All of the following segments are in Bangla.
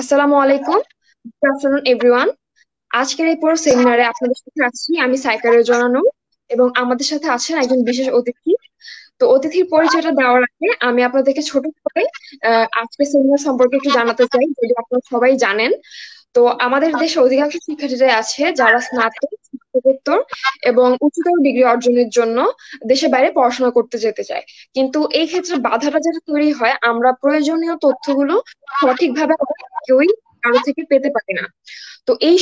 আসসালামু আলাইকুম, গুড আফটারনুন এভরিওয়ান। আজকের এই পুরো সেমিনারে আপনাদের সাথে আছি আমি সাইকারের জনানু, এবং আমাদের সাথে আছেন একজন বিশেষ অতিথি। তো অতিথির পরিচয়টা দেওয়ার আগে আমি আপনাদেরকে ছোট করে আজকের সেমিনার সম্পর্কে একটু জানাতে চাই, যদি আপনারা সবাই জানেন। তো আমাদের দেশে অধিকাংশ শিক্ষার্থীরাই আছে যারা স্নাতক, স্নাতকোত্তর এবং উচ্চতর ডিগ্রি অর্জনের জন্য দেশের বাইরে পড়াশোনা করতে যেতে চায়, কিন্তু এই ক্ষেত্রে বাধাটা যেটা তৈরি হয়, আমরা প্রয়োজনীয় তথ্যগুলো সঠিকভাবে কেউই কারো থেকে পেতে পারি না। তো এই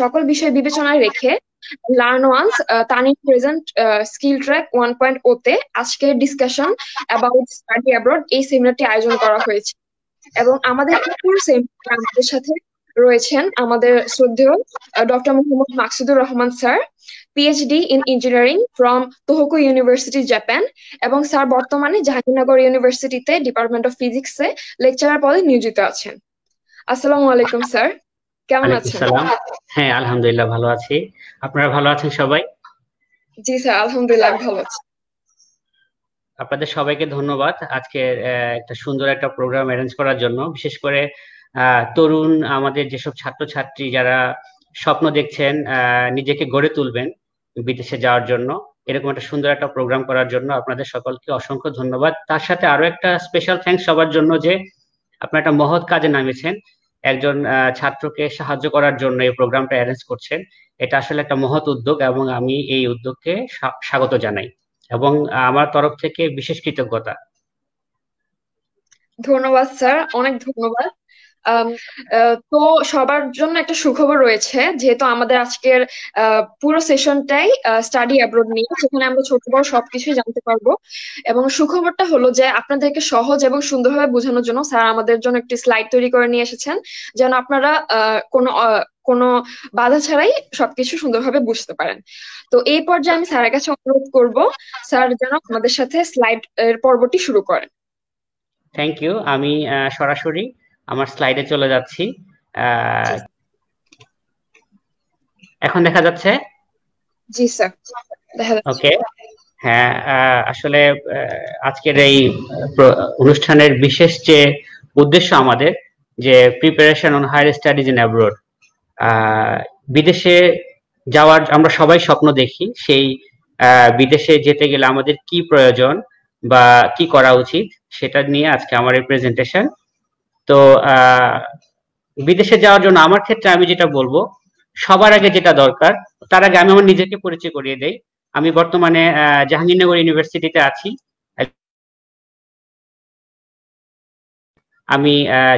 সকল বিষয় বিবেচনায় রেখে লার্ন ওয়ান্স তানি প্রেজেন্ট স্কিল ট্র্যাক 1.0-তে আজকে ডিসকাশন অ্যাবাউট স্টাডি অ্যাব্রড এই সেমিনারটি আয়োজন করা হয়েছে, এবং আমাদের আমাদের সাথে রয়েছেন আমাদের শ্রদ্ধেয় doctor Mohammad Maksudur Rahman sir, PhD in engineering from Tohoku university, Japan, এবং স্যার বর্তমানে জাহাঙ্গীরনগর ইউনিভার্সিটিতে ডিপার্টমেন্ট অফ ফিজিক্সে লেকচারার পদে নিয়োজিত আছেন। আসসালামু আলাইকুম স্যার, কেমন আছেন? হ্যাঁ আলহামদুলিল্লাহ ভালো আছি, আপনারা ভালো আছেন সবাই? জি স্যার আলহামদুলিল্লাহ ভালো আছি। আপনাদের সবাইকে ধন্যবাদ আজকে একটা সুন্দর একটা প্রোগ্রাম অ্যারেঞ্জ করার জন্য, বিশেষ করে তরুণ আমাদের যেসব ছাত্রছাত্রী যারা স্বপ্ন দেখছেন নিজেকে গড়ে তুলবেন বিদেশে যাওয়ার জন্য, এরকম একটা সুন্দর একটা প্রোগ্রাম করার জন্য আপনাদের সকলকে অসংখ্য ধন্যবাদ। তার সাথে আরো একটা স্পেশাল থ্যাঙ্কস সবার জন্য যে আপনারা একটা মহৎ কাজে নামেছেন, একজন ছাত্রকে সাহায্য করার জন্য এই প্রোগ্রামটা অ্যারেঞ্জ করছেন। এটা আসলে একটা মহৎ উদ্যোগ এবং আমি এই উদ্যোগকে স্বাগত জানাই এবং আমার তরফ থেকে বিশেষ কৃতজ্ঞতা। ধন্যবাদ স্যার, অনেক ধন্যবাদ। তো সবার জন্য একটা সুখবর রয়েছে, যেহেতু আমাদের আজকের পুরো সেশনটাই স্টাডি অ্যাব্রড নিয়ে, সেখানে আমরা ছোট বড় সবকিছুই জানতে পারবো। এবং সুখবরটা হলো যে আপনাদেরকে সহজ এবং সুন্দরভাবে বোঝানোর জন্য স্যার আমাদের জন্য একটি স্লাইড তৈরি করে নিয়ে এসেছেন, যেন আপনারা কোনো বাধা ছাড়াই সবকিছু সুন্দরভাবে বুঝতে পারেন। তো এই পর্যায়ে আমি স্যারের কাছে অনুরোধ করবো স্যার যেন আমাদের সাথে স্লাইড এর পর্বটি শুরু করেন। থ্যাংক ইউ, আমি সরাসরি আমার স্লাইডে চলে যাচ্ছি। এখন দেখা যাচ্ছে? জি স্যার দেখা যাচ্ছে। ওকে হ্যাঁ, আসলে আজকের এই অনুষ্ঠানের বিশেষ যে উদ্দেশ্য আমাদের, যে preparation on higher studies in abroad, বিদেশে যাওয়ার আমরা সবাই স্বপ্ন দেখি, সেই বিদেশে যেতে গেলে আমাদের কি প্রয়োজন বা কি করা উচিত সেটা নিয়ে আজকে আমার এই প্রেজেন্টেশন। তো বিদেশে যাওয়ার জন্য আমার ক্ষেত্রে আমি যেটা বলবো, সবার আগে যেটা দরকার, তার আগে আমি আমার নিজেকে পরিচয় করিয়ে দেই। আমি বর্তমানে জাহাঙ্গীরনগর ইউনিভার্সিটিতে আছি, আমি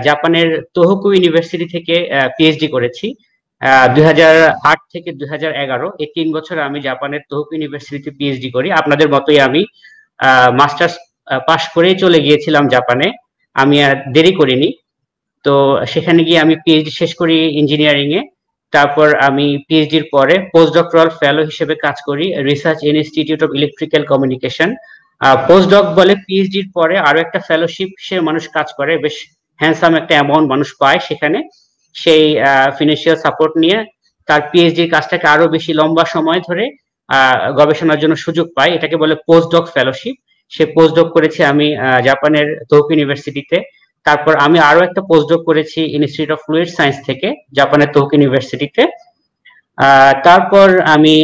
জাপানের তোহোকু ইউনিভার্সিটি থেকে পিএইচডি করেছি 2008 থেকে 2011, এই 3 বছর আমি জাপানের তোহোকু ইউনিভার্সিটিতে পিএইচডি করি। আপনাদের মতোই আমি মাস্টার্স পাশ করেই চলে গিয়েছিলাম জাপানে, আমি আর দেরি করিনি। তো সেখানে গিয়ে আমি পিএইচডি শেষ করি ইঞ্জিনিয়ারিং এ, তারপর আমি পিএইচডির পরে পোস্ট ডক্টরাল ফেলো হিসেবে কাজ করি research institute of electrical communication. Post doc বলে পিএইচডির পরে আরো একটা ফেলোশিপ হিসেবে মানুষ কাজ করে, বেশ হ্যান্ডসাম একটা অ্যামাউন্ট মানুষ পায় সেখানে, সেই ফিনান্সিয়াল সাপোর্ট নিয়ে তার পিএইচডির কাজটাকে আরো বেশি লম্বা সময় ধরে গবেষণার জন্য সুযোগ পায়, এটাকে বলে পোস্ট ডক ফেলোশিপ। সে পোস্ট ডক করেছি আমি জাপানের তোহোকু ইউনিভার্সিটিতে। তারপর আমি আরো একটা পোস্ট ডক করেছি ইনস্টিটিউট অফ ফ্লুইড সায়েন্স থেকে জাপানের তোহোকু ইউনিভার্সিটিতে। তারপর আমি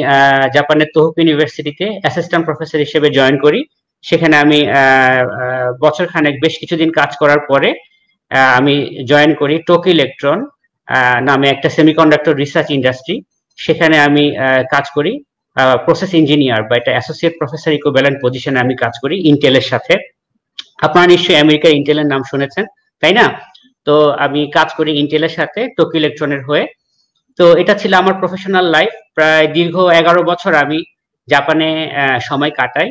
জাপানের তোহোকু ইউনিভার্সিটিতে অ্যাসিস্ট্যান্ট প্রফেসর হিসেবে জয়েন করি। সেখানে আমি বছরখানেক বেশ কিছুদিন কাজ করার পরে আমি জয়েন করি টোকিও ইলেকট্রন নামে একটা সেমিকন্ডাক্টর রিসার্চ ইন্ডাস্ট্রি। সেখানে আমি কাজ করি প্রসেস ইঞ্জিনিয়ার বা এটা অ্যাসোসিয়েট প্রফেসর ইকুইভ্যালেন্ট পজিশনে আমি কাজ করি ইন্টেলের সাথে। আপনারা নিশ্চয়ই আমেরিকার ইন্টেলের নাম শুনেছেন তাই না? তো আমি কাজ করি ইন্টেলের সাথে টোকিও ইলেকট্রনের হয়ে। তো এটা ছিল আমার প্রফেশনাল লাইফ, প্রায় দীর্ঘ 11 বছর আমি জাপানে সময় কাটাই।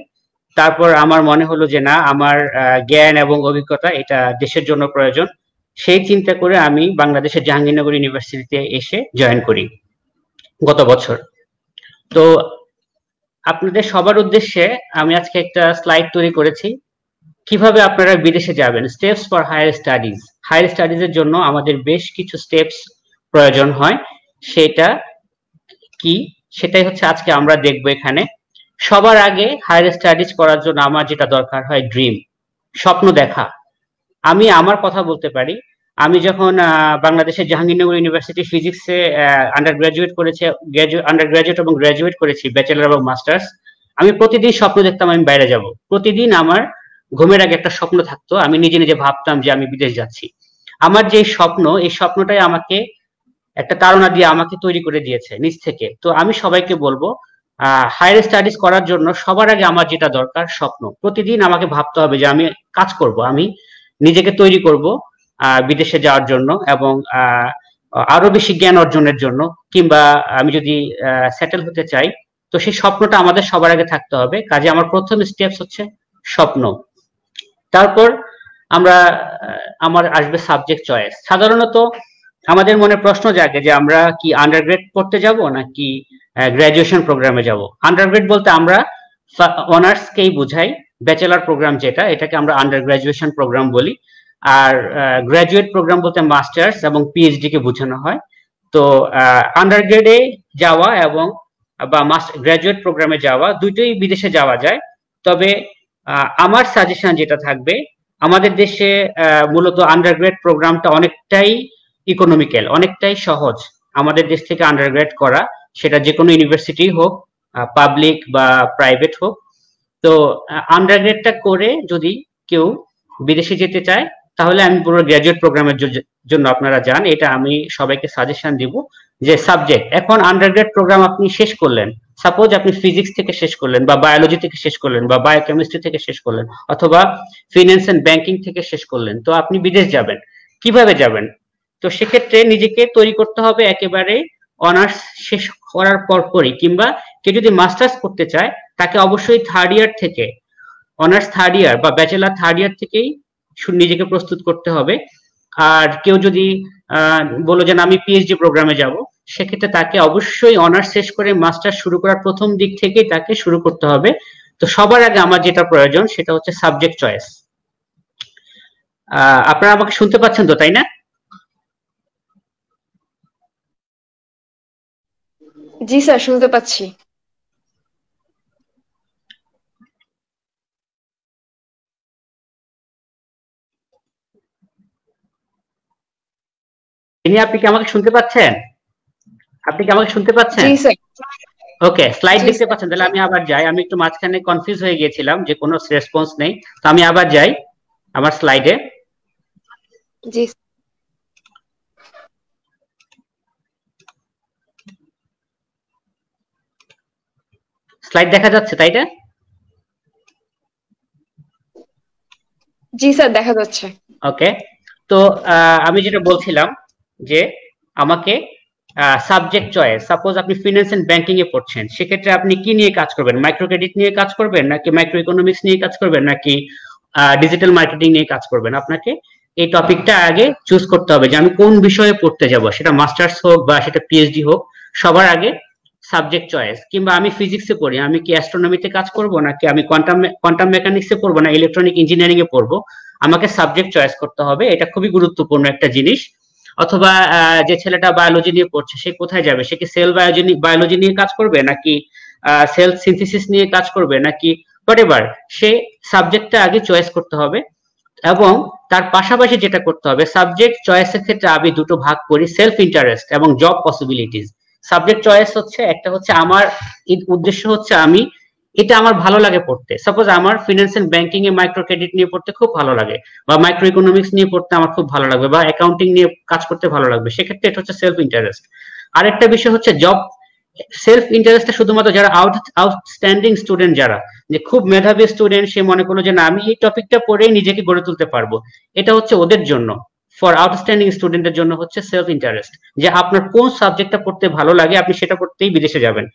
তারপর আমার মনে হলো যে না, আমার জ্ঞান এবং অভিজ্ঞতা এটা দেশের জন্য প্রয়োজন, সেই চিন্তা করে আমি বাংলাদেশের জাহাঙ্গীরনগর ইউনিভার্সিটিতে এসে জয়েন করি গত বছর। তো আপনাদের সবার উদ্দেশ্যে আমি আজকে একটা স্লাইড তৈরি করেছি, কিভাবে আপনারা বিদেশে যাবেন, steps for higher studies. Higher স্টাডিজের জন্য আমাদের বেশ কিছু স্টেপস প্রয়োজন হয়, সেটা কি সেটাই হচ্ছে আজকে আমরা দেখব এখানে। সবার আগে হায়ার স্টাডিজ করার জন্য আমার যেটা দরকার হয় ড্রিম, স্বপ্ন দেখা। আমি আমার কথা বলতে পারি, आमी जखन बांग्लादेशे জাহাঙ্গীরনগর ইউনিভার্সিটি फिजिक्से अंडारग्रेजुएट करेছি अंडारग्रेजुएट और ग्रेजुएट करेছি बैचलर और मास्टर्स। आमी प्रतिदिन स्वप्न देखताम आमी बाहरे যাব, प्रतिदिन आमार घुमेर आगे एक स्वप्न थाकतो, आमी निजे निजे भाबताम जे आमी विदेश जाচ্ছি। आमार जे स्वप्न এই স্বপ্নটাই আমাকে একটা তাড়না দিয়ে আমাকে তৈরি করে দিয়েছে নিজ থেকে। তো আমি সবাইকে বলবো হায়ার স্টাডিজ করার জন্য সবার আগে আমার যেটা দরকার স্বপ্ন। প্রতিদিন আমাকে ভাবতে হবে যে আমি কাজ করব, আমি নিজেকে তৈরি করব বিদেশে যাওয়ার জন্য এবং আরো বেশি জ্ঞান অর্জনের জন্য, কিংবা আমি যদি সেটেল হতে চাই। তো সেই স্বপ্নটা আমাদের সবার আগে থাকতে হবে। কাজে আমার প্রথম স্টেপস হচ্ছে স্বপ্ন। তারপর আমরা আমার আসবে সাবজেক্ট চয়েস। সাধারণত আমাদের মনে প্রশ্ন জাগে যে আমরা কি আন্ডারগ্রেড পড়তে যাব নাকি গ্র্যাজুয়েশন প্রোগ্রামে যাব। আন্ডারগ্রেড বলতে আমরা অনার্সকেই বোঝাই, ব্যাচেলার প্রোগ্রাম যেটা এটাকে আমরা আন্ডার গ্র্যাজুয়েশন প্রোগ্রাম বলি। আর গ্র্যাজুয়েট প্রোগ্রাম বলতে মাস্টার্স এবং পিএইচডি কে বোঝানো হয়। তো আন্ডারগ্রেডে যাওয়া এবং বা গ্র্যাজুয়েট প্রোগ্রামে যাওয়া দুটোই বিদেশে যাওয়া যায়। তবে আমার সাজেশন যেটা থাকবে, আমাদের দেশে মূলত আন্ডারগ্রেড প্রোগ্রামটা অনেকটাই ইকোনমিক্যাল, অনেকটাই সহজ আমাদের দেশ থেকে আন্ডারগ্রেড করা, সেটা যে কোনো ইউনিভার্সিটি হোক পাবলিক বা প্রাইভেট হোক। তো আন্ডারগ্রেডটা করে যদি কেউ বিদেশে যেতে চায় তাহলে আমি পুরো গ্র্যাজুয়েট প্রোগ্রামের জন্য আপনারা যান, এটা আমি সবাইকে সাজেশন দিব। যে সাবজেক্ট এখন আন্ডারগ্রেড প্রোগ্রাম আপনি শেষ করলেন, সাপোজ আপনি ফিজিক্স থেকে শেষ করলেন বা বায়োলজি থেকে শেষ করলেন বা বায়োকেমিস্ট্রি থেকে শেষ করলেন অথবা ফিনান্স অ্যান্ড ব্যাংকিং থেকে শেষ করলেন, তো আপনি বিদেশ যাবেন, কিভাবে যাবেন? তো সেক্ষেত্রে নিজেকে তৈরি করতে হবে একেবারে অনার্স শেষ করার পরপরই, কিংবা কেউ যদি মাস্টার্স করতে চায় তাকে অবশ্যই থার্ড ইয়ার থেকে, অনার্স থার্ড ইয়ার বা ব্যাচেলার থার্ড ইয়ার থেকেই নিজেকে প্রস্তুত করতে হবে। আর কেউ যদি বলো যে না আমি পিএইচডি প্রোগ্রামে যাব, সেক্ষেত্রে তাকে অবশ্যই অনার্স শেষ করে মাস্টার্স শুরু করার প্রথম দিক থেকেই তাকে শুরু করতে হবে। তো সবার আগে আমার যেটা প্রয়োজন সেটা হচ্ছে সাবজেক্ট চয়েস। আপনারা আমাকে শুনতে পাচ্ছেন তো, তাই না? জি স্যার, শুনতে পাচ্ছি। আপনি কি আমাকে শুনতে পাচ্ছেন? জি স্যার। ওকে, স্লাইড দেখতে পাচ্ছেন? তাহলে আমি আবার যাই, আমি একটু মাঝখানে কনফিউজ হয়ে গিয়েছিলাম যে কোনো রেসপন্স নেই, তো আমি আবার যাই আমার স্লাইডে। জি স্লাইড দেখা যাচ্ছে, তাই না? জি স্যার, দেখা যাচ্ছে। ওকে, তো আমি যেটা বলছিলাম যে আমাকে সাবজেক্ট চয়েস। সাপোজ আপনি ফিনান্স এন্ড ব্যাংকিং এ পড়ছেন, সেক্ষেত্রে আপনি কি নিয়ে কাজ করবেন? মাইক্রো ক্রেডিট নিয়ে কাজ করবেন নাকি মাইক্রো ইকোনমিক্স নিয়ে কাজ করবেন নাকি ডিজিটাল মার্কেটিং নিয়ে কাজ করবেন? আপনাকে এই টপিকটা আগে চুজ করতে হবে যে আমি কোন বিষয়ে পড়তে যাব, সেটা মাস্টার্স হোক বা সেটা পিএইচডি হোক। সবার আগে সাবজেক্ট চয়েস। কিংবা আমি ফিজিক্সে পড়ি, আমি কি অ্যাস্ট্রোনমিতে কাজ করব নাকি আমি কোয়ান্টাম মেকানিক্সে পড়বো না ইলেকট্রনিক ইঞ্জিনিয়ারিং এ পড়বো, আমাকে সাবজেক্ট চয়েস করতে হবে। এটা খুবই গুরুত্বপূর্ণ একটা জিনিস। অথবা যে ছেলেটা বায়োলজি নিয়ে পড়ছে সে কোথায় যাবে? সে কি সেল বায়োলজি নিয়ে কাজ করবে নাকি সেল সিনথেসিস নিয়ে কাজ করবে নাকি হোয়াটএভার, সে সাবজেক্টটা আগে চয়েস করতে হবে। এবং তার পাশাপাশি যেটা করতে হবে, সাবজেক্ট চয়েসের ক্ষেত্রে আমি দুটো ভাগ করি, সেলফ ইন্টারেস্ট এবং জব পসিবিলিটিস। সাবজেক্ট চয়েস হচ্ছে, একটা হচ্ছে আমার উদ্দেশ্য হচ্ছে আমি এটা আমার ভালো লাগে পড়তে। সাপোজ আমার ফিনান্স এন্ড ব্যাংকিং এ মাইক্রো ক্রেডিট নিয়ে পড়তে খুব ভালো লাগে বা মাইক্রো ইকোনমিক্স নিয়ে পড়তে আমার খুব ভালো লাগবে বা অ্যাকাউন্টিং নিয়ে কাজ করতে ভালো লাগবে, সেক্ষেত্রে এটা হচ্ছে সেলফ ইন্টারেস্ট। আরেকটা বিষয় হচ্ছে জব। সেলফ ইন্টারেস্টটা শুধুমাত্র যারা আউটস্ট্যান্ডিং স্টুডেন্ট, যারা যে খুব মেধাবী স্টুডেন্ট, সে মনে করলো যে না আমি এই টপিকটা পড়েই নিজেকে গড়ে তুলতে পারবো, এটা হচ্ছে ওদের জন্য। ফর আউটস্ট্যান্ডিং স্টুডেন্টের জন্য হচ্ছে সেলফ ইন্টারেস্ট, যে আপনার কোন সাবজেক্টটা পড়তে ভালো লাগে আপনি সেটা পড়তেই বিদেশে যাবেন।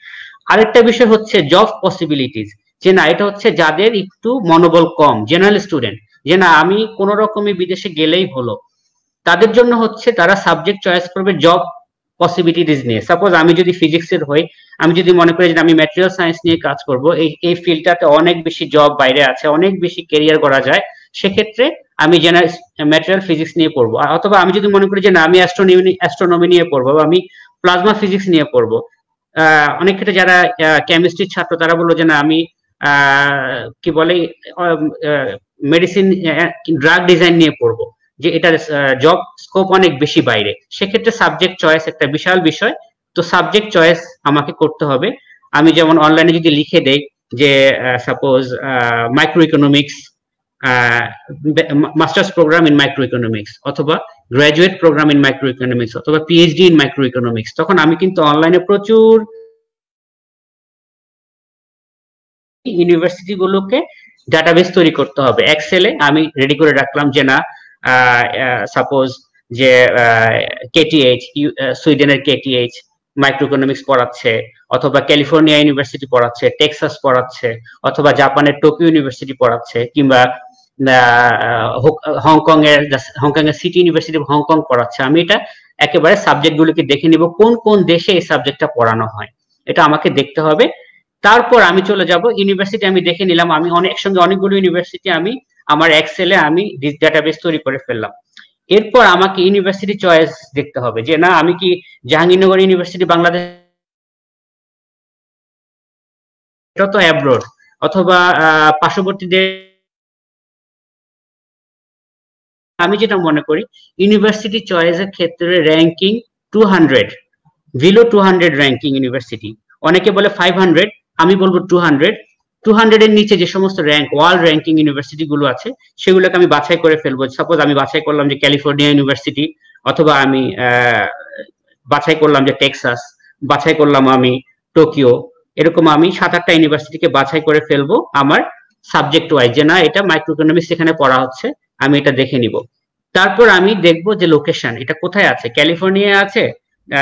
আরেকটা বিষয় হচ্ছে জব পসিবিলিটিস, যে না এটা হচ্ছে যাদের একটু মনোবল কম, জেনারেল স্টুডেন্ট, যে না আমি কোন রকমে বিদেশে গেলেই হলো, তাদের জন্য হচ্ছে তারা সাবজেক্ট চয়েস করবে জব পসিবিলিটিস নিয়ে। সাপোজ আমি যদি ফিজিক্সের হই, আমি যদি মনে করি যে আমি ম্যাটেরিয়াল সায়েন্স নিয়ে কাজ করব, এই ফিল্ডটাতে অনেক বেশি জব বাইরে আছে, অনেক বেশি ক্যারিয়ার করা যায়, সেক্ষেত্রে আমি জেনারেল ম্যাটেরিয়াল ফিজিক্স নিয়ে পড়বো। অথবা আমি যদি মনে করি যে না আমি অ্যাস্ট্রোনমি নিয়ে পড়বো বা আমি প্লাজমা ফিজিক্স নিয়ে পড়বো। অনেক ক্ষেত্রে যারা কেমিস্ট্রির ছাত্র তারা বললো যে না আমি কি বলে মেডিসিন ড্রাগ ডিজাইন নিয়ে পড়বো। যে এটার জব স্কোপ অনেক বেশি বাইরে, সেক্ষেত্রে সাবজেক্ট চয়েস একটা বিশাল বিষয়। তো সাবজেক্ট চয়েস আমাকে করতে হবে। আমি যেমন অনলাইনে যদি লিখে দেই যে suppose micro economics, masters program in micro economics অথবা graduate program in micro economics অথবা পিএইচডি ইন মাইক্রো ইকোনমিক্স, তখন আমি কিন্তু অনলাইনে প্রচুর ইউনিভার্সিটি গুলোকে ডাটাবেস তৈরি করতে হবে। এক্সেলে আমি রেডি করে রাখলাম যে না সাপোজ যে কেটিএইচ, সুইডেনের কেটিএইচ মাইক্রো ইকোনমিক্স পড়াচ্ছে অথবা ক্যালিফোর্নিয়া ইউনিভার্সিটি পড়াচ্ছে, টেক্সাস পড়াচ্ছে অথবা জাপানের টোকিও ইউনিভার্সিটি পড়াচ্ছে কিংবা হংকং এর সিটি ইউনিভার্সিটি অফ হংকং পড়াচ্ছে। আমি এটা একেবারে সাবজেক্ট গুলোকে দেখে নিব কোন কোন দেশে এই সাবজেক্টটা পড়ানো হয়, এটা আমাকে দেখতে হবে। তারপর আমি চলে যাব ইউনিভার্সিটি, আমি দেখে নিলাম আমি অনেকগুলো ইউনিভার্সিটি আমি আমার এক্সেলে আমি ডাটাবেস তৈরি করে ফেললাম। এরপর আমাকে ইউনিভার্সিটি চয়েস দেখতে হবে যে না আমি কি জাহাঙ্গীরনগর ইউনিভার্সিটি বাংলাদেশ তো অ্যাব্রড অথবা পার্শ্ববর্তী দেশ। আমি যেটা মনে করি ইউনিভার্সিটি চয়েসের ক্ষেত্রে র্যাঙ্কিং 200, বিলো 200 র্যাঙ্কিং ইউনিভার্সিটি, অনেকে বলে 500, আমি বলবো 200 এর নিচে যে সমস্ত ওয়ার্ল্ড র্যাঙ্কিং ইউনিভার্সিটি গুলো আছে সেগুলোকে আমি বাছাই করে ফেলবো। সাপোজ আমি বাছাই করলাম যে ক্যালিফোর্নিয়া ইউনিভার্সিটি অথবা আমি বাছাই করলাম যে টেক্সাস, বাছাই করলাম আমি টোকিও, এরকম আমি 7-8টা ইউনিভার্সিটিকে বাছাই করে ফেলবো আমার সাবজেক্ট ওয়াইজ যে না এটা মাইক্রো ইকোনমিক্স এখানে পড়া হচ্ছে, আমি এটা দেখে নিব। তারপর আমি দেখবো যে লোকেশন এটা কোথায় আছে, ক্যালিফোর্নিয়া আছে,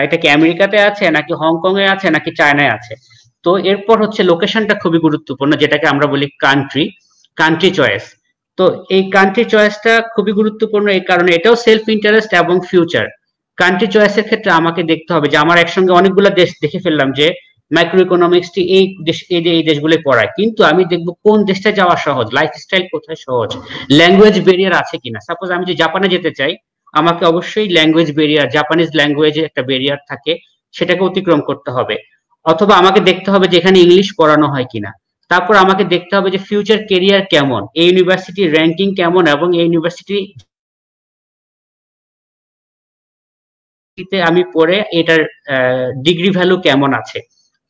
এটা কি আমেরিকাতে আছে নাকি হংকং এ আছে নাকি চায়নায় আছে। তো এরপর হচ্ছে লোকেশনটা খুবই গুরুত্বপূর্ণ, যেটাকে আমরা বলি কান্ট্রি চয়েস। তো এই কান্ট্রি চয়েসটা খুবই গুরুত্বপূর্ণ এই কারণে এটাও সেলফ ইন্টারেস্ট এবং ফিউচার। কান্ট্রি চয়েসের ক্ষেত্রে আমাকে দেখতে হবে যে আমার একসঙ্গে অনেকগুলো দেশ দেখে ফেললাম যে মাইক্রো ইকোনমিক্সটি এই দেশগুলো পড়ায়, কিন্তু আমি দেখবো কোন দেশটা যাওয়া সহজ, লাইফস্টাইল কোথায় সহজ, ল্যাঙ্গুয়েজ ব্যারিয়ার আছে কিনা। সাপোজ আমি যে জাপানে যেতে চাই, আমাকে অবশ্যই ল্যাঙ্গুয়েজ ব্যারিয়ার, জাপানিজ ল্যাঙ্গুয়েজে একটা ব্যারিয়ার থাকে, সেটাকে অতিক্রম করতে হবে। অথবা আমাকে দেখতে হবে যে এখানে ইংলিশ পড়ানো হয় কিনা। তারপর আমাকে দেখতে হবে যে ফিউচার ক্যারিয়ার কেমন, এই ইউনিভার্সিটির র্যাঙ্কিং কেমন এবং এই ইউনিভার্সিটিতে আমি পড়ে এটার ডিগ্রি ভ্যালু কেমন আছে,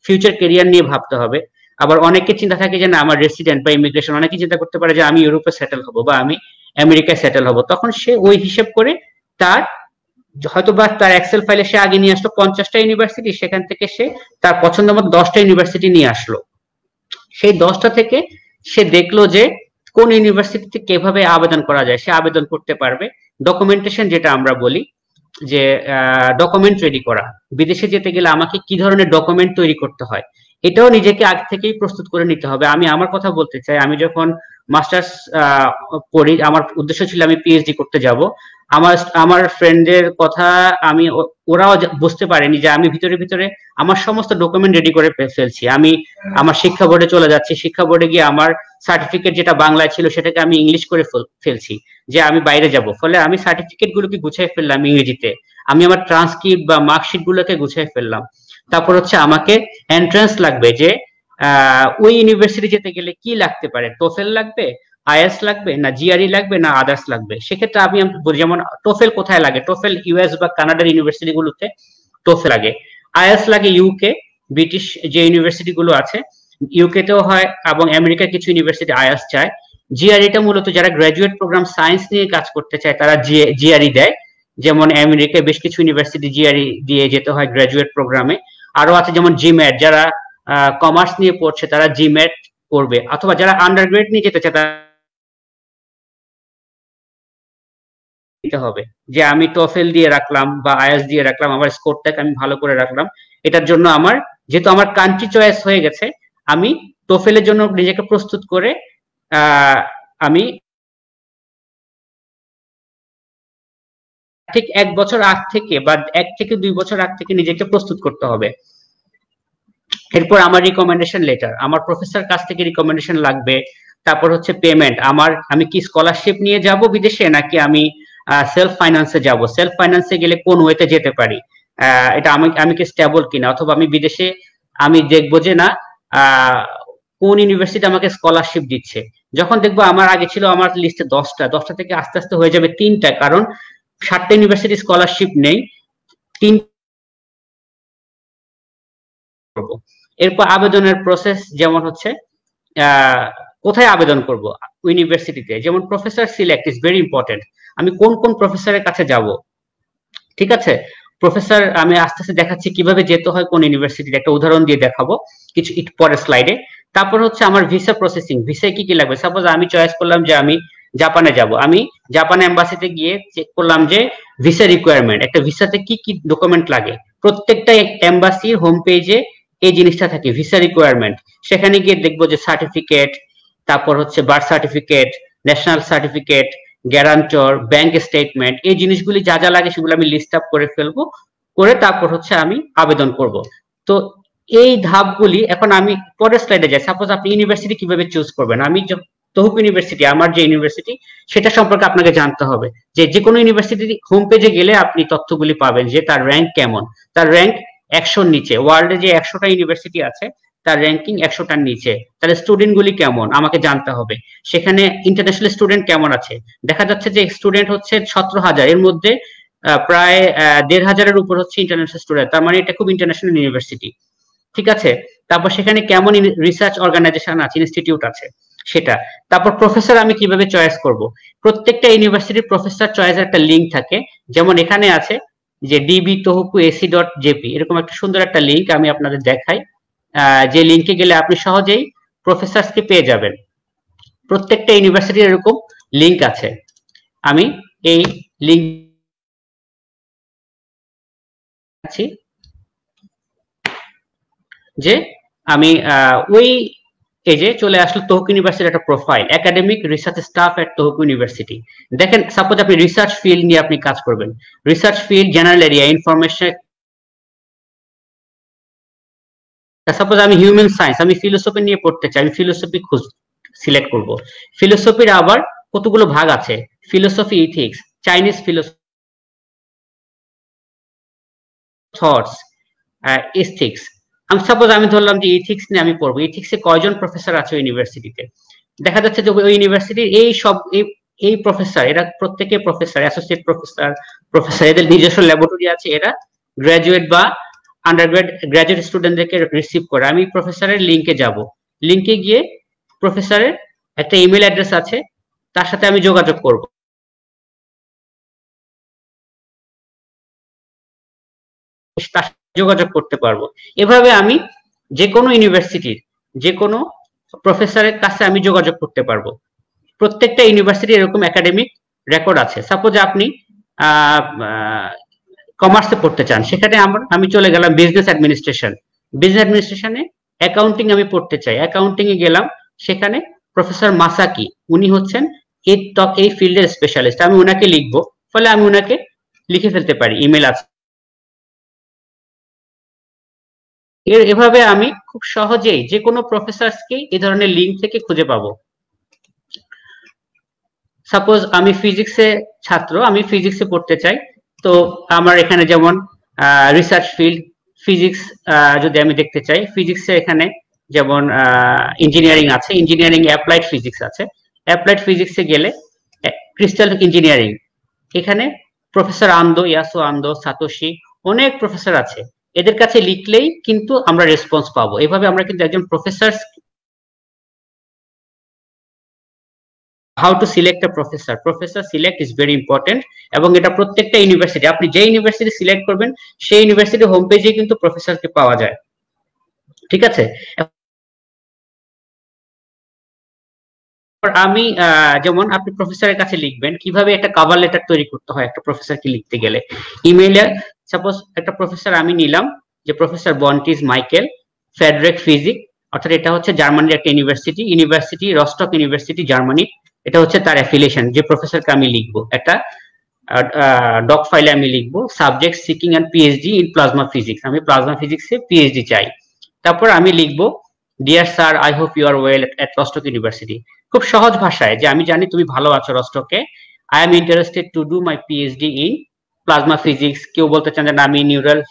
ফিউচার ক্যারিয়ার নিয়ে ভাবতে হবে। আবার অনেকে চিন্তা থাকে যে না আমার রেসিডেন্ট বা ইমিগ্রেশন, অনেকে চিন্তা করতে পারে যে আমি ইউরোপে সেটেল হবো বা আমি আমেরিকায় সেটেল হবো, তখন সে ওই হিসেব করে তার হয়তো বা তার এক্সেল ফাইলে সে আগে নিয়ে আসলো 50টা ইউনিভার্সিটি, সেখান থেকে সে তার পছন্দ মতো 10টা ইউনিভার্সিটি নিয়ে আসলো। সেই 10টা থেকে সে দেখলো যে কোন ইউনিভার্সিটিতে কিভাবে আবেদন করা যায়, সে আবেদন করতে পারবে। ডকুমেন্টেশন, যেটা আমরা বলি যে ডকুমেন্ট রেডি করা, বিদেশে যেতে গেলে আমাকে কি ধরনের ডকুমেন্ট তৈরি করতে হয় এটাও নিজেকে আগে থেকেই প্রস্তুত করে নিতে হবে। আমি আমার কথা বলতে চাই, আমি যখন মাস্টার্স পড়ি আমার উদ্দেশ্য ছিল আমি পিএইচডি করতে যাব। আমার ফ্রেন্ডদের কথা আমি, ওরাও বুঝতে পারেনি যে আমি ভিতরে ভিতরে আমার সমস্ত ডকুমেন্ট রেডি করে ফেলছি। আমি আমার শিক্ষা বোর্ডে চলে যাচ্ছি, শিক্ষা বোর্ডে গিয়ে আমার সার্টিফিকেট যেটা বাংলায় ছিল সেটাকে আমি ইংলিশ করে ফেলছি যে আমি বাইরে যাব, ফলে আমি সার্টিফিকেট গুলোকে গুছিয়ে ফেললাম ইংরেজিতে, আমি আমার ট্রান্সক্রিপ্ট বা মার্কশিট গুলোকে গুছিয়ে ফেললাম। তারপর হচ্ছে আমাকে এন্ট্রান্স লাগবে, যে ওই ইউনিভার্সিটি যেতে গেলে কি লাগতে পারে, টোফেল লাগবে, আইএস লাগবে না, জিআরই লাগবে না, আদার্স লাগবে। সেক্ষেত্রে আমি যেমন টোফেল কোথায় লাগে, টোফেল ইউএস বা কানাডার ইউনিভার্সিটি গুলোতে টোফেল লাগে, আইএস লাগে ইউকে, ব্রিটিশ যে ইউনিভার্সিটি গুলো আছে ইউকে তেও হয় এবং আমেরিকার কিছু ইউনিভার্সিটি আইএস চায়। জিআরইটা মূলত যারা গ্রাজুয়েট প্রোগ্রাম সায়েন্স নিয়ে কাজ করতে চায় তারা জিআরই দেয়, যেমন আমেরিকায় বেশ কিছু ইউনিভার্সিটি জিআরই দিয়ে যেতে হয় গ্রাজুয়েট প্রোগ্রামে। আরো আছে যেমন জিম্যাট, যারা কমার্স নিয়ে পড়ছে তারা জিম্যাট করবে, অথবা যারা আন্ডারগ্রেড নিয়ে যেতে চায় হবে যে আমি টফেল দিয়ে রাখলাম বা আইএস দিয়ে রাখলাম, আমার স্কোরটাকে আমি ভালো করে রাখলাম। এটার জন্য আমার যেহেতু আমার কান্ট্রি চয়েস হয়ে গেছে, আমি টফেলের জন্য নিজেকে প্রস্তুত করে আমি ঠিক 1 বছর আগ থেকে বা 1 থেকে 2 বছর আগ থেকে নিজেকে প্রস্তুত করতে হবে। এরপর আমার রিকমেন্ডেশন লেটার, আমার প্রফেসর কাছ থেকে রিকমেন্ডেশন লাগবে। তারপর হচ্ছে পেমেন্ট, আমি কি স্কলারশিপ নিয়ে যাব বিদেশে নাকি আমি সেলফ ফাইন্যান্সে যাব, সেলফ ফাইন্যান্সে গেলে কোন ওয়েতে যেতে পারি, এটা আমি কি স্টেবল কিনা, অথবা আমি বিদেশে আমি দেখবো যে না কোন ইউনিভার্সিটি আমাকে স্কলারশিপ দিচ্ছে, যখন দেখবো আমার আগে ছিল আমার লিস্টে 10টা থেকে আস্তে আস্তে হয়ে যাবে 3টা, কারণ 7টা ইউনিভার্সিটি স্কলারশিপ নেই, 3 করব। এরপর আবেদনের প্রসেস যেমন হচ্ছে কোথায় আবেদন করব ইউনিভার্সিটিতে, যেমন professor select is very important, আমি কোন কোন প্রফেসরের কাছে যাব। ঠিক আছে, প্রফেসর আমি আস্তে আস্তে দেখাচ্ছি কিভাবে যেতে হয় কোন ইউনিভার্সিটিতে, একটা উদাহরণ দিয়ে দেখাবো কিছু পরের স্লাইডে। তারপর হচ্ছে আমার ভিসা প্রসেসিং, ভিসায় কি কি লাগবে। সাপোজ আমি চয়েস করলাম যে আমি জাপানে যাব, আমি জাপান এম্বাসিতে গিয়ে চেক করলাম যে ভিসা রিকোয়ারমেন্ট, একটা ভিসাতে কি কি ডকুমেন্ট লাগে, প্রত্যেকটা এম্বাসির হোম পেজে এই জিনিসটা থাকে ভিসা রিকোয়ারমেন্ট। সেখানে গিয়ে দেখবো যে সার্টিফিকেট, তারপর হচ্ছে birth certificate, national certificate, guarantor, bank statement, এই জিনিসগুলি যা যা লাগে সেগুলো আমি লিস্ট আপ করে ফেলবো, করে তারপর হচ্ছে আমি আবেদন করব। তো এই ধাপগুলি এখন আমি পরের স্লাইডে যাই। সাপোজ আপনি ইউনিভার্সিটি কিভাবে চুজ করবেন, আমি তোহকু ইউনিভার্সিটি আমার যে ইউনিভার্সিটি সেটা সম্পর্কে আপনাকে জানতে হবে। যে কোনো ইউনিভার্সিটির হোম পেজে গেলে আপনি তথ্যগুলি পাবেন যে তার র্যাঙ্ক কেমন, তার র্যাঙ্ক 100-র নিচে, ওয়ার্ল্ডে যে 100টা ইউনিভার্সিটি আছে তার র্যাঙ্কিং 100-টার নিচে, তাহলে স্টুডেন্ট গুলি কেমন আমাকে জানতে হবে। সেখানে ইন্টারন্যাশনাল স্টুডেন্ট কেমন আছে, দেখা যাচ্ছে যে স্টুডেন্ট হচ্ছে 17,000, এর মধ্যে প্রায় 1,500-এর উপর হচ্ছে ইন্টারন্যাশনাল স্টুডেন্ট, তার মানে এটা খুব ইন্টারন্যাশনাল ইউনিভার্সিটি। ঠিক আছে, তারপর সেখানে কেমন রিসার্চ অর্গানাইজেশন আছে, ইনস্টিটিউট আছে সেটা। তারপর প্রফেসর আমি কিভাবে চয়েস করব, প্রত্যেকটা ইউনিভার্সিটির প্রফেসর চয়েসের একটা লিঙ্ক থাকে, যেমন এখানে আছে যে db.tohoku.ac.jp, এরকম একটা সুন্দর একটা লিঙ্ক আমি আপনাদের দেখাই, যে লিঙ্কে গেলে আপনি সহজেই প্রফেসরকে পেয়ে যাবেন। প্রত্যেকটা ইউনিভার্সিটির এরকম লিঙ্ক আছে, আমি এই লিঙ্ক আছে যে আমি ওই এই যে চলে আসলো তোহকু ইউনিভার্সিটির একটা profile, academic research staff at Tohoku university. দেখেন সাপোজ আপনি রিসার্চ ফিল্ড নিয়ে আপনি কাজ করবেন, research field general area information, suppose আমি হিউম্যান সায়েন্স, আমি ফিলোসফি নিয়ে পড়তে চাই, আমি ফিলোসফি সিলেক্ট করব। ফিলোসফির আবার কতগুলো ভাগ আছে, philosophy ethics, Chinese philosophy thoughts, ethics. আমি সাপোজ আমি ধরলাম যে ইথিক্স নিয়ে আমি পড়বো, ইথিক্সে কয়জন প্রফেসর আছে ইউনিভার্সিটিতে, দেখা যাচ্ছে যে ওই ইউনিভার্সিটির এই প্রফেসর, এরা প্রত্যেকে প্রফেসর, অ্যাসোসিয়েট প্রফেসর, প্রফেসর, এদের নিজস্ব ল্যাবরেটরি আছে, এরা গ্রাজুয়েট বা আন্ডারগ্রাজুয়েট স্টুডেন্টদেরকে রিসিভ করে। আমি প্রফেসরের লিঙ্কে যাব, লিঙ্কে গিয়ে প্রফেসরের একটা ইমেল অ্যাড্রেস আছে, তার সাথে আমি যোগাযোগ করব। যোগাযোগ করতে পারবো, এভাবে আমি যে কোনো ইউনিভার্সিটির যে কোনো প্রফেসরের কাছে আমি যোগাযোগ করতে পারবো। প্রত্যেকটা ইউনিভার্সিটি এরকম একাডেমিক রেকর্ড আছে। সাপোজ আপনি কমার্সে পড়তে চান, সেখানে আমি চলে গেলাম বিজনেস অ্যাডমিনিস্ট্রেশন, বিজনেস অ্যাডমিনিস্ট্রেশনে অ্যাকাউন্টিং আমি পড়তে চাই, অ্যাকাউন্টিং এ গেলাম, সেখানে প্রফেসর মাসাকি, উনি হচ্ছেন এই ফিল্ডের স্পেশালিস্ট, আমি ওনাকে লিখবো, ফলে আমি ওনাকে লিখে ফেলতে পারি, ইমেল আছে। এভাবে আমি খুব সহজেই যে কোনো প্রফেসরকে এই ধরনের লিঙ্ক থেকে খুঁজে পাবো। সাপোজ আমি ফিজিক্সে ছাত্র, আমি ফিজিক্সে পড়তে চাই, তো আমার এখানে যেমন রিসার্চ ফিল্ড ফিজিক্স যদি আমি দেখতে চাই, ফিজিক্সে এখানে যেমন ইঞ্জিনিয়ারিং আছে, ইঞ্জিনিয়ারিং অ্যাপ্লাইড ফিজিক্স আছে, অ্যাপ্লাইড ফিজিক্সে গেলে ক্রিস্টাল ইঞ্জিনিয়ারিং, এখানে professor Ando Yasuo, Ando Satoshi, অনেক প্রফেসর আছে, এদের কাছে লিখলেই কিন্তু আমরা রেসপন্স পাবো। এভাবে আমরা কিন্তু একজন professor, how to select a professor, professor select is very important, এবং এটা প্রত্যেকটা ইউনিভার্সিটি, আপনি যে ইউনিভার্সিটি সিলেক্ট করবেন সেই ইউনিভার্সিটি হোম পেজে কিন্তু প্রফেসরকে পাওয়া যায়। ঠিক আছে, আমি যেমন আপনি প্রফেসরের কাছে লিখবেন কিভাবে একটা কভার লেটার তৈরি করতে হয় একটা প্রফেসরকে লিখতে গেলে, ইমেইলে সাপোজ একটা প্রফেসর আমি নিলাম যে প্রফেসর বন্টিজ মাইকেল, ফেডরেক ফিজিক, অর্থাৎ এটা হচ্ছে জার্মানির একটা ইউনিভার্সিটি, রস্টক ইউনিভার্সিটি জার্মানি, এটা হচ্ছে তার অ্যাফিলিয়েশন, যে প্রফেসরকে আমি লিখবো, একটা ডক ফাইলে আমি লিখবো subject seeking and PhD in plasma physics, আমি প্লাজমা ফিজিক্সে পিএইচডি চাই। তারপর আমি লিখবো dear sir I hope you are well at Rostock university, খুব সহজ ভাষায় যে আমি জানি তুমি ভালো আছো রস্টকে, I am interested to do my PhD in plasma physics क्यों बोलते चान न्यूरल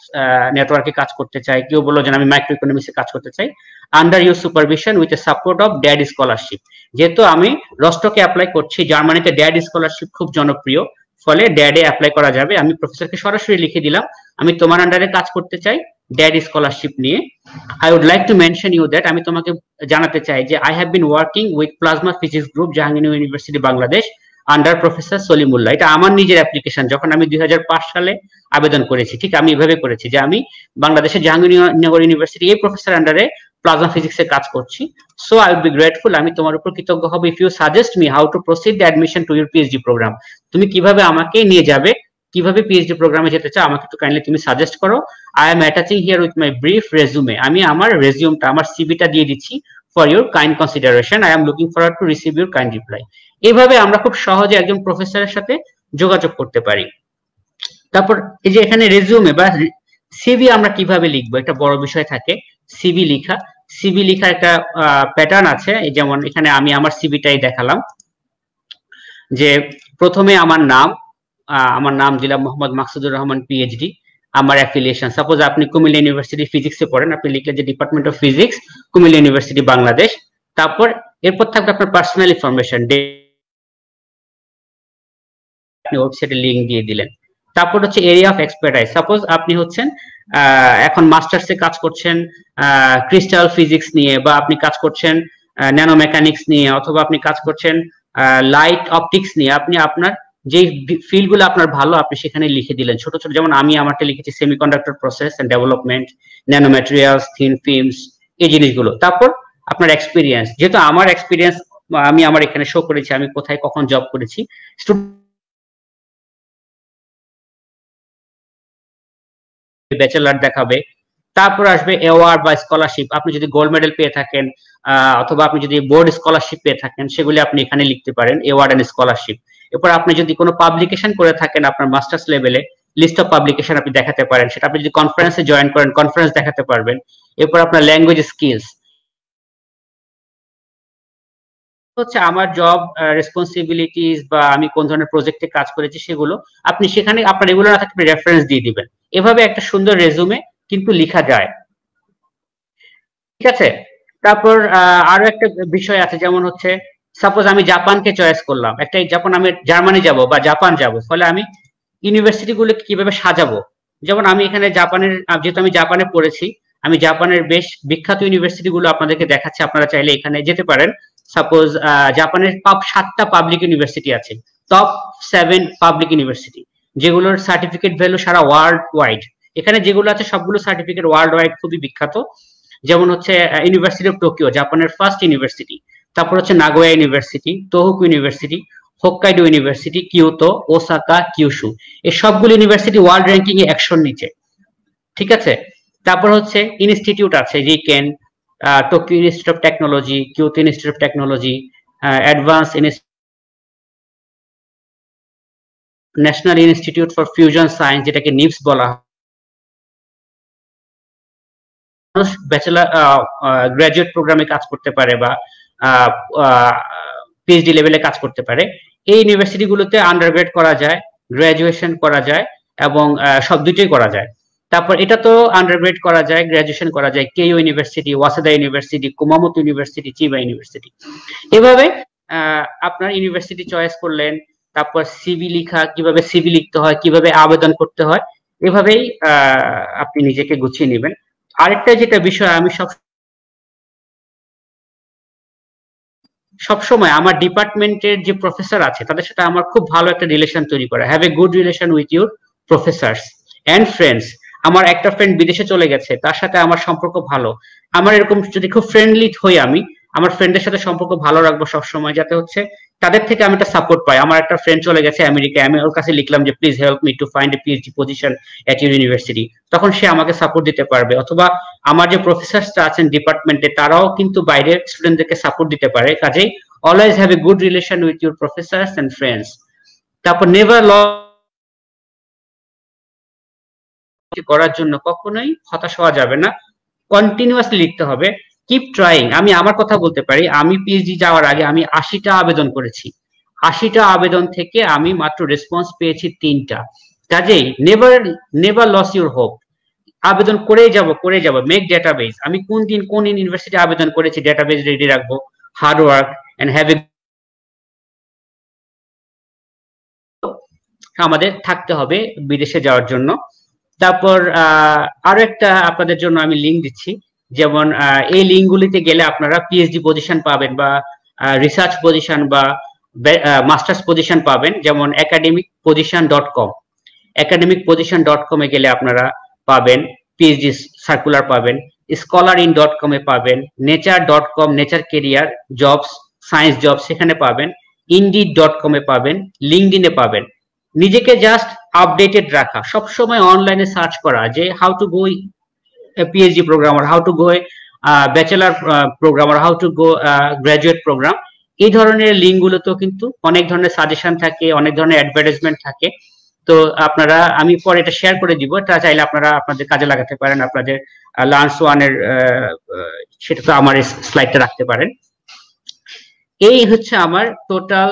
नेटवर्क के काज करते चाई क्यों बोलो जान माइक्रो इकोनॉमिक्स के काज करते चाई under your supervision with support of DAAD scholarship जेहेतु आमी रस्टके अप्लाई करछि जार्मानिते डैड स्कॉलरशिप खूब जनप्रिय फले डैडे अप्लाई करा जाबे आमी प्रोफेसर के सरासरि लिखे दिलाम आमी तोमार अंडारे काज करते चाई डैड स्कॉलरशिप निये I would like to mention you that आमी तोमाके जानाते चाई जे I have been working with plasma physics group Jahangirnagar university Bangladesh under professor Salimullah এটা আমার নিজের অ্যাপ্লিকেশন যখন আমি 2005 সালে আবেদন করেছি ঠিক আমি এভাবে করেছি যে আমি বাংলাদেশের জাহাঙ্গীরনগর ইউনিভার্সিটি এই প্রফেসর আন্ডারে প্লাজমা ফিজিক্সে কাজ করছি so I will be grateful আমি তোমার উপর কৃতজ্ঞ হব if you suggest me how to proceed the admission to your PhD program তুমি কিভাবে আমাকে নিয়ে যাবে কিভাবে পিএইচডি প্রোগ্রামে যেতে চাও আমাকে একটু কাইন্ডলি তুমি সাজেস্ট করো I am attaching here with my brief resume আমি আমার রেজুমটা আমার সিভিটা দিয়ে দিচ্ছি for your kind consideration I am looking forward to receive your kind reply এভাবে আমরা খুব সহজে একজন প্রফেসরের সাথে যোগাযোগ করতে পারি তারপর এই যে এখানে রেজুমে বা সিভি আমরা কিভাবে লিখব একটা বড় বিষয় থাকে সিভি লেখা একটা প্যাটার্ন আছে যেমন এখানে আমি আমার সিভিটাই দেখালাম যে প্রথমে আমার নাম দিলাম মোহাম্মদ মাকসুদুর রহমান পিএইচডি আমার অ্যাফিলিয়েশন সাপোজ আপনি কুমিল্লা ইউনিভার্সিটি ফিজিক্সে পড়েন আপনি লিখলেন যে department of physics Comilla university Bangladesh তারপর এরপর থাকবে আপনার পার্সোনাল ইনফরমেশন ওয়েবসাইটে লিংক দিয়ে দিলেন তারপর হচ্ছে এরিয়া অফ এক্সপার্টাইজ সাপোজ আপনি হচ্ছেন এখন মাস্টার্সে কাজ করছেন ক্রিস্টাল ফিজিক্স নিয়ে বা আপনি কাজ করছেন ন্যানো মেকানিক্স নিয়ে অথবা আপনি কাজ করছেন লাইট অপটিক্স নিয়ে আপনি আপনার যে ফিল্ডগুলো আপনার ভালো আপনি সেখানে লিখে দিলেন ছোট ছোট যেমন আমি আমারটা লিখেছি semiconductor process and development nano materials thin films এই জিনিসগুলো তারপর আপনার এক্সপেরিয়েন্স যেহেতু আমার এক্সপেরিয়েন্স আমি আমার এখানে শো করেছি আমি কোথায় কখন জব করেছি ব্যাচেলর দেখাবে তারপর আসবে অ্যাওয়ার্ড বা স্কলারশিপ আপনি যদি গোল্ড মেডেল পেয়ে থাকেন অথবা আপনি যদি বোর্ড স্কলারশিপ পেয়ে থাকেন সেগুলি আপনি এখানে লিখতে পারেন অ্যাওয়ার্ড এন্ড স্কলারশিপ এরপর আপনি যদি কোনো পাবলিকেশন করে থাকেন আপনার মাস্টার্স লেভেলে লিস্ট অফ পাবলিকেশন আপনি দেখাতে পারেন সেটা আপনি যদি কনফারেন্সে জয়েন করেন কনফারেন্স দেখাতে পারবেন এরপর আপনার ল্যাঙ্গুয়েজ স্কিলস হচ্ছে আমার জব রেসপন্সিবিলিটিস বা আমি কোন ধরনের প্রজেক্টে কাজ করেছি সেগুলো আপনি সেখানে আপনার এগুলো না থাকলে রেফারেন্স দিয়ে দিবেন এভাবে একটা সুন্দর রেজুমে কিন্তু লেখা যায় ঠিক আছে তারপর আরো একটা বিষয় আছে যেমন হচ্ছে সাপোজ আমি জাপানকে চয়েস করলাম একটা জাপান আমি জার্মানি যাব বা জাপান যাব ফলে আমি ইউনিভার্সিটিগুলোকে কিভাবে সাজাবো যেমন আমি এখানে জাপানের যেহেতু আমি জাপানে পড়েছি আমি জাপানের বেশ বিখ্যাত ইউনিভার্সিটিগুলো আপনাদেরকে দেখাচ্ছি আপনারা চাইলে এখানে যেতে পারেন সাপোজ জাপানের টপ 7টা পাবলিক ইউনিভার্সিটি আছে টপ 7 পাবলিক ইউনিভার্সিটি যেগুলোর সার্টিফিকেট ভ্যালু সারা ওয়ার্ল্ড ওয়াইড এখানে যেগুলো আছে সবগুলো সার্টিফিকেট ওয়ার্ল্ড ওয়াইড খুবই বিখ্যাত যেমন হচ্ছে ইউনিভার্সিটি অফ টোকিও জাপানের ফার্স্ট ইউনিভার্সিটি তারপর হচ্ছে Nagoya university Tohoku university Hokkaido university Kyoto Osaka Kyushu এই সবগুলো ইউনিভার্সিটি ওয়ার্ল্ড র্যাঙ্কিং এ 100 নিচে ঠিক আছে তারপর হচ্ছে ইনস্টিটিউট আছে রিকেন Tokyo Institute of Technology, Kyoto Institute of Technology, Advanced Institute, National Institute for Fusion Science, যেটাকে NIFS বলা হয়, ব্যাচেলর গ্রাজুয়েট প্রোগ্রামে কাজ করতে পারে বা পিএইচডি লেভেলে কাজ করতে পারে। এই ইউনিভার্সিটিগুলোতে আন্ডারগ্রেড করা যায়, গ্রাজুয়েশন করা যায় এবং সব দুটোই করা যায়। তারপর এটা তো আন্ডারগ্রেড করা যায় গ্রাজুয়েশন করা যায় Keio university Waseda university Kumamoto university Chiba university এভাবে আপনার ইউনিভার্সিটি চয়েস করলেন তারপর সিভি লেখা কিভাবে সিভি লিখতে হয় কিভাবে আবেদন করতে হয় এভাবেই আপনি নিজেকে গুছিয়ে নেবেন আরেকটা যেটা বিষয় আমি সবসময় আমার ডিপার্টমেন্টের যে প্রফেসর আছে তাদের সাথে আমার খুব ভালো একটা রিলেশন তৈরি করা have a good relation with your professors and friends আমার একটা ফ্রেন্ড বিদেশে চলে গেছে তার সাথে আমার সম্পর্ক ভালো আমার এরকম যদি খুব ফ্রেন্ডলি হই আমি আমার ফ্রেন্ডের সাথে সম্পর্ক ভালো রাখবো সবসময় যাতে হচ্ছে তাদের থেকে আমি একটা সাপোর্ট পাই আমার একটা ফ্রেন্ড চলে গেছে আমেরিকায় আমি ওর কাছে লিখলাম যে please help me to find a PhD position at your university তখন সে আমাকে সাপোর্ট দিতে পারবে অথবা আমার যে প্রফেসরসরা আছেন ডিপার্টমেন্টে তারাও কিন্তু বাইরের স্টুডেন্টদেরকে সাপোর্ট দিতে পারে কাজেই always have a good relation with your professors and friends তারপর নেভার করার জন্য কখনোই হতাশ হওয়া যাবে না কন্টিনিউয়াসলি লিখতে হবে কিপ ট্রাইং আমি আমার কথা বলতে পারি আমি পিএইচডি যাওয়ার আগে আমি 80টা আবেদন করেছি 80টা আবেদন থেকে আমি মাত্র রেসপন্স পেয়েছি 3টা কাজেই নেভার লস ইউর হোপ। আবেদন করে যাব মেক ডেটাবেস। আমি কোন দিন কোন ইউনিভার্সিটি আবেদন করেছি ডেটাবেস রেডি রাখবো। হার্ড ওয়ার্ক এন্ড হ্যাভ আমাদের থাকতে হবে বিদেশে যাওয়ার জন্য। তারপর আরো একটা আপনাদের জন্য আমি লিঙ্ক দিচ্ছি, যেমন এই লিঙ্কগুলিতে গেলে আপনারা পিএইচডি পজিশন পাবেন বা রিসার্চ পজিশন বা মাস্টার্স পজিশন পাবেন। যেমন academicposition.com এ গেলে আপনারা পাবেন পিএইচডি সার্কুলার, পাবেন scholarin.com এ, পাবেন nature.com, nature career jobs, science jobs সেখানে পাবেন, indeed.com এ পাবেন, linkedin এ পাবেন। নিজেকে জাস্ট আপডেটেড রাখা, সব সময় অনলাইনে সার্চ করা যে how to go PhD program, how to go bachelor program, how to go graduate program. এই ধরনের লিঙ্কগুলোতেও কিন্তু অনেক ধরনের সাজেশন থাকে, অনেক ধরনের অ্যাডভার্টাইজমেন্ট থাকে। তো আপনারা, আমি পরে এটা শেয়ার করে দিব, তা চাইলে আপনারা আপনাদের কাজে লাগাতে পারেন, আপনাদের লার্নস ওয়ানের সেটা তো আমার স্লাইডটা রাখতে পারেন। এই হচ্ছে আমার টোটাল